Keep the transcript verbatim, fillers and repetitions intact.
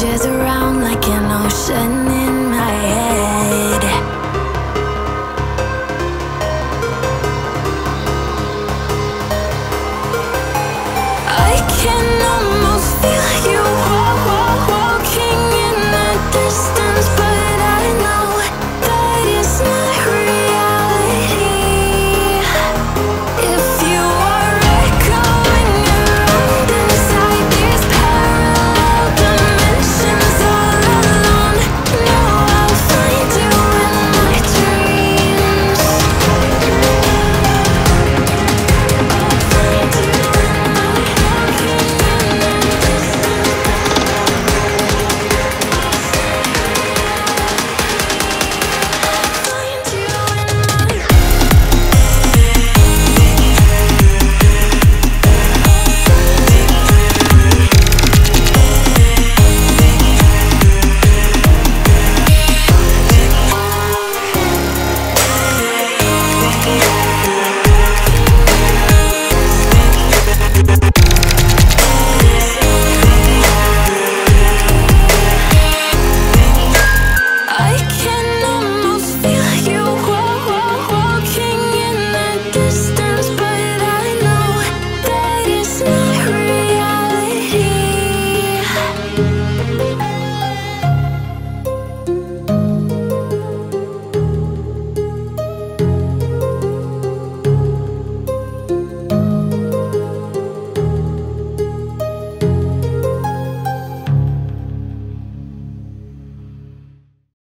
changes around like an ocean.